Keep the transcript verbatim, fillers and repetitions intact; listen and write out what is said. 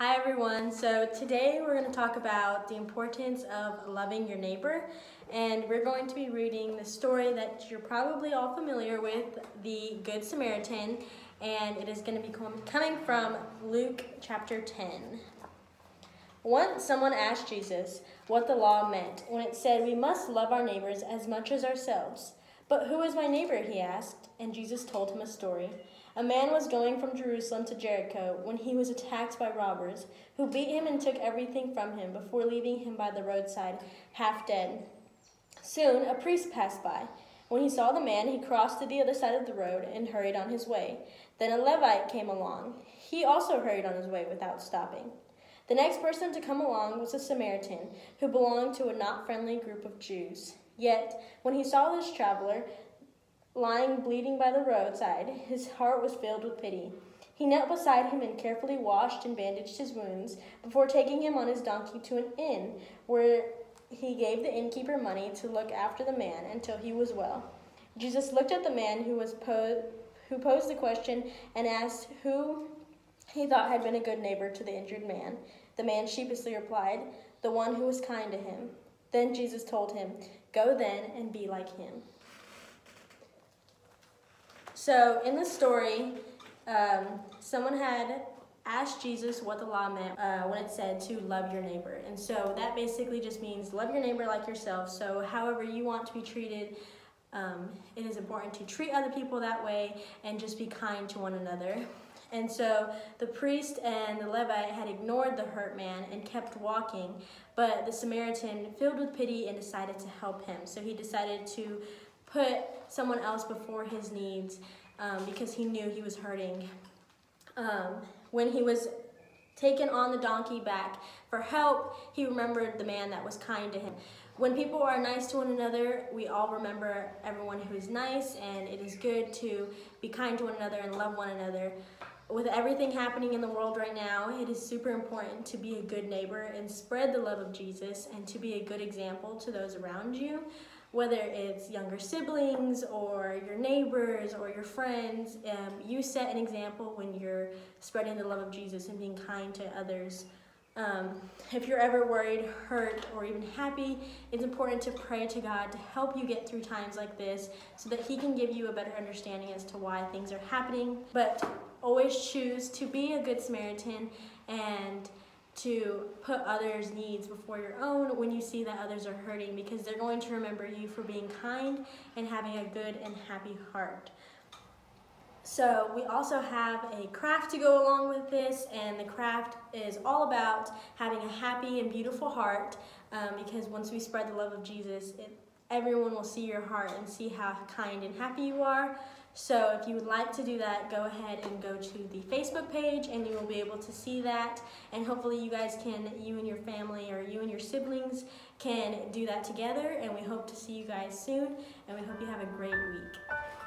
Hi everyone, so today we're going to talk about the importance of loving your neighbor, and we're going to be reading the story that you're probably all familiar with, the Good Samaritan, and it is going to be coming from Luke chapter ten. Once someone asked Jesus what the law meant when it said we must love our neighbors as much as ourselves. But who is my neighbor, he asked, and Jesus told him a story. A man was going from Jerusalem to Jericho when he was attacked by robbers, who beat him and took everything from him before leaving him by the roadside, half dead. Soon, a priest passed by. When he saw the man, he crossed to the other side of the road and hurried on his way. Then a Levite came along. He also hurried on his way without stopping. The next person to come along was a Samaritan, who belonged to a not friendly group of Jews. Yet, when he saw this traveler lying bleeding by the roadside, his heart was filled with pity. He knelt beside him and carefully washed and bandaged his wounds before taking him on his donkey to an inn, where he gave the innkeeper money to look after the man until he was well. Jesus looked at the man who was po- who posed the question and asked who he thought had been a good neighbor to the injured man. The man sheepishly replied, "The one who was kind to him." Then Jesus told him, "Go then and be like him." So in the story, um, someone had asked Jesus what the law meant uh, when it said to love your neighbor. And so that basically just means love your neighbor like yourself. So however you want to be treated, um, it is important to treat other people that way and just be kind to one another. And so the priest and the Levite had ignored the hurt man and kept walking, but the Samaritan, filled with pity, and decided to help him. So he decided to put someone else before his needs um, because he knew he was hurting. Um, when he was taken on the donkey back for help, he remembered the man that was kind to him. When people are nice to one another, we all remember everyone who is nice, and it is good to be kind to one another and love one another. With everything happening in the world right now, it is super important to be a good neighbor and spread the love of Jesus and to be a good example to those around you, whether it's younger siblings or your neighbors or your friends. Um, you set an example when you're spreading the love of Jesus and being kind to others. Um, if you're ever worried, hurt, or even happy, it's important to pray to God to help you get through times like this so that he can give you a better understanding as to why things are happening. But always choose to be a good Samaritan and to put others' needs before your own when you see that others are hurting, because they're going to remember you for being kind and having a good and happy heart. So we also have a craft to go along with this, and the craft is all about having a happy and beautiful heart, um, because once we spread the love of Jesus, it, everyone will see your heart and see how kind and happy you are. So if you would like to do that, go ahead and go to the Facebook page and you will be able to see that, and hopefully you guys can, you and your family or you and your siblings can do that together, and we hope to see you guys soon, and we hope you have a great week.